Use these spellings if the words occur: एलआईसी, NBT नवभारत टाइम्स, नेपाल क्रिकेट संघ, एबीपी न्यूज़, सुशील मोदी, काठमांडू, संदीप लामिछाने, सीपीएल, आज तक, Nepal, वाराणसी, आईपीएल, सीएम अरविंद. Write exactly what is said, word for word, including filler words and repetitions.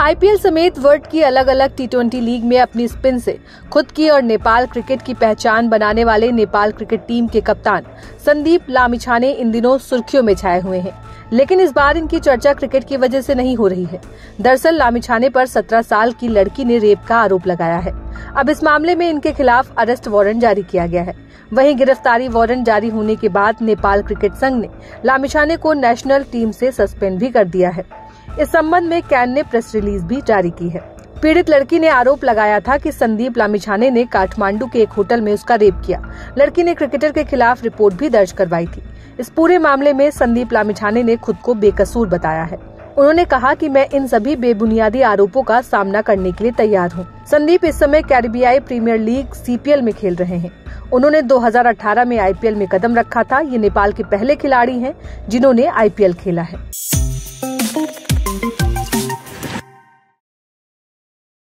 आईपीएल समेत वर्ल्ड की अलग अलग टी ट्वेंटी लीग में अपनी स्पिन से खुद की और नेपाल क्रिकेट की पहचान बनाने वाले नेपाल क्रिकेट टीम के कप्तान संदीप लामिछाने इन दिनों सुर्खियों में छाए हुए हैं, लेकिन इस बार इनकी चर्चा क्रिकेट की वजह से नहीं हो रही है। दरअसल लामिछाने पर सत्रह साल की लड़की ने रेप का आरोप लगाया है। अब इस मामले में इनके खिलाफ अरेस्ट वारंट जारी किया गया है। वहीं गिरफ्तारी वारंट जारी होने के बाद नेपाल क्रिकेट संघ ने लामिछाने को नेशनल टीम से सस्पेंड भी कर दिया है। इस संबंध में कैन ने प्रेस रिलीज भी जारी की है। पीड़ित लड़की ने आरोप लगाया था कि संदीप लामिछाने ने काठमांडू के एक होटल में उसका रेप किया। लड़की ने क्रिकेटर के खिलाफ रिपोर्ट भी दर्ज करवाई थी। इस पूरे मामले में संदीप लामिछाने ने खुद को बेकसूर बताया है। उन्होंने कहा कि मैं इन सभी बेबुनियादी आरोपों का सामना करने के लिए तैयार हूं। संदीप इस समय कैरिबियाई प्रीमियर लीग सीपीएल में खेल रहे हैं। उन्होंने दो हज़ार अठारह में आईपीएल में कदम रखा था। ये नेपाल के पहले खिलाड़ी हैं जिन्होंने आईपीएल खेला है।